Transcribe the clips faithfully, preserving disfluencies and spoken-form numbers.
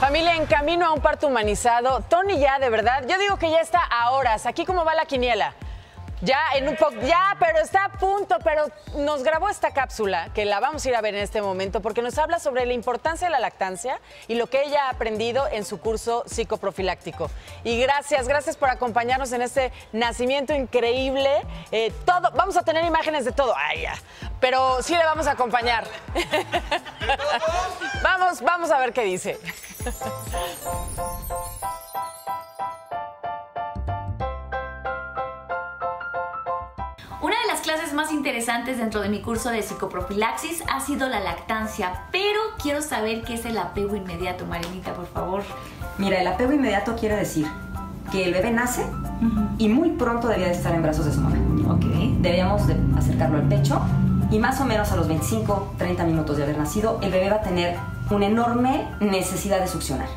Familia, en camino a un parto humanizado. Tony ya, de verdad, yo digo que ya está a horas. ¿Aquí cómo va la quiniela? Ya, en un poco, ya, pero está a punto, pero nos grabó esta cápsula, que la vamos a ir a ver en este momento, porque nos habla sobre la importancia de la lactancia y lo que ella ha aprendido en su curso psicoprofiláctico. Y gracias, gracias por acompañarnos en este nacimiento increíble. Eh, todo, vamos a tener imágenes de todo, ay, ya, pero sí le vamos a acompañar. Vamos, vamos a ver qué dice. Una de las clases más interesantes dentro de mi curso de psicoprofilaxis ha sido la lactancia, pero quiero saber qué es el apego inmediato, Marianita, por favor. Mira, el apego inmediato quiere decir que el bebé nace uh-huh. y muy pronto debía de estar en brazos de su mamá. Okay. Deberíamos de acercarlo al pecho y más o menos a los veinticinco, treinta minutos de haber nacido, el bebé va a tener una enorme necesidad de succionar.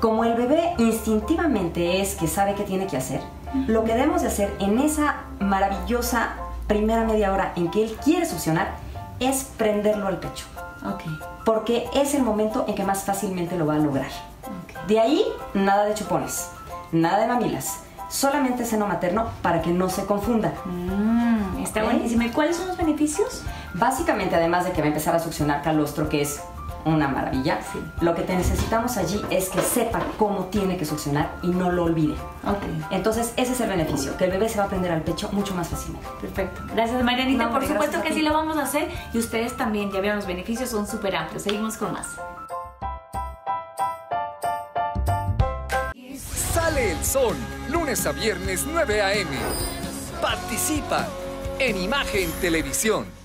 Como el bebé instintivamente es que sabe qué tiene que hacer, lo que debemos de hacer en esa maravillosa primera media hora en que él quiere succionar es prenderlo al pecho. Okay. Porque es el momento en que más fácilmente lo va a lograr. Okay. De ahí, nada de chupones, nada de mamilas, solamente seno materno para que no se confunda. Mm, está okay. buenísimo. ¿Y cuáles son los beneficios? Básicamente, además de que va a empezar a succionar calostro, que es una maravilla. Sí. Lo que te necesitamos allí es que sepa cómo tiene que succionar y no lo olvide. Okay. Entonces, ese es el beneficio, que el bebé se va a prender al pecho mucho más fácilmente. Perfecto. Gracias, Marianita. No, por supuesto que sí lo vamos a hacer y ustedes también. Ya vieron, los beneficios son súper amplios. Seguimos con más. Sale el sol, lunes a viernes nueve a m Participa en Imagen Televisión.